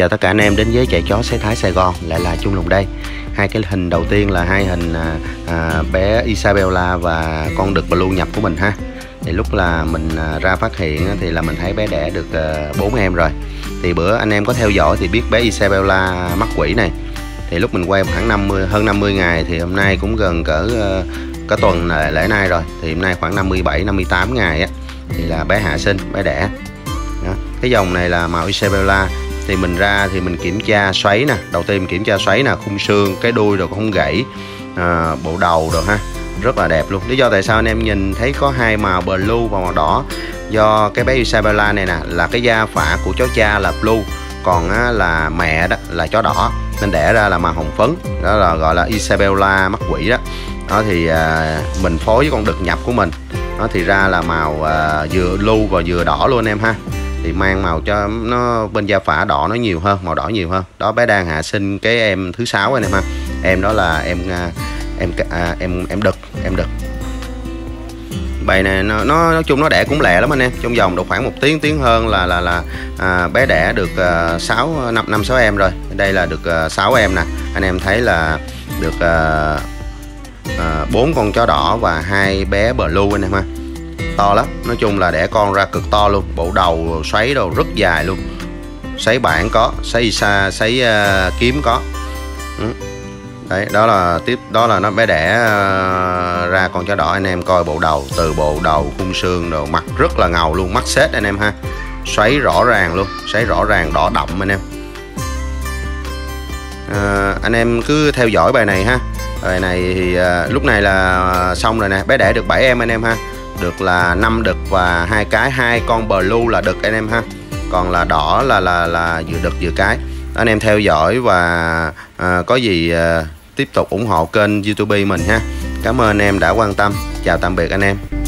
Chào tất cả anh em đến với chạy chó xoáy Thái Sài Gòn, lại là Trung Lùn đây. Hai cái hình đầu tiên là hai hình bé Isabella và con đực blue nhập của mình ha. Thì lúc là mình ra phát hiện thì là mình thấy bé đẻ được 4 em rồi. Thì bữa anh em có theo dõi thì biết bé Isabella mắc quỷ này. Thì lúc mình quay khoảng hơn 50 ngày, thì hôm nay cũng gần cỡ tuần lễ nay rồi. Thì hôm nay khoảng 57-58 ngày á, thì là bé hạ sinh, bé đẻ. Đó. Cái dòng này là màu Isabella. Thì mình ra thì mình kiểm tra xoáy nè, đầu tiên mình kiểm tra xoáy nè, khung xương, cái đuôi rồi không gãy, bộ đầu rồi ha, rất là đẹp luôn. Lý do tại sao anh em nhìn thấy có hai màu blue và màu đỏ, do cái bé Isabella này nè là cái da phả của chó cha là blue, còn á, là mẹ đó là chó đỏ, nên đẻ ra là màu hồng phấn, đó là gọi là Isabella mắc quỷ đó. Đó thì mình phối với con đực nhập của mình, nó thì ra là màu vừa blue và vừa đỏ luôn em ha. Thì mang màu cho nó bên da phả đỏ nó nhiều hơn, màu đỏ nhiều hơn. Đó, bé đang hạ sinh cái em thứ 6 anh em ha. Em đó là em đực. Bầy này nó nói chung nó đẻ cũng lẹ lắm anh em. Trong vòng độ khoảng 1 tiếng hơn là bé đẻ được 5-6 em rồi. Đây là được 6 em nè. Anh em thấy là được 4 con chó đỏ và 2 bé blue anh em ha. To lắm, nói chung là đẻ con ra cực to luôn, bộ đầu xoáy đầu rất dài luôn, xoáy bản có, xoáy xa, xoáy kiếm có. Đấy, đó là nó bé đẻ ra con chó đỏ. Anh em coi bộ đầu, từ bộ đầu, khung xương rồi mặt rất là ngầu luôn, mắt sét anh em ha, xoáy rõ ràng luôn, xoáy rõ ràng đỏ đậm anh em. Anh em cứ theo dõi bài này ha. Bài này thì lúc này là xong rồi nè, bé đẻ được 7 em anh em ha. Được là 5 đực và 2 con blue là đực anh em ha. Còn là đỏ là vừa đực vừa cái. Anh em theo dõi và có gì tiếp tục ủng hộ kênh YouTube mình ha. Cảm ơn anh em đã quan tâm. Chào tạm biệt anh em.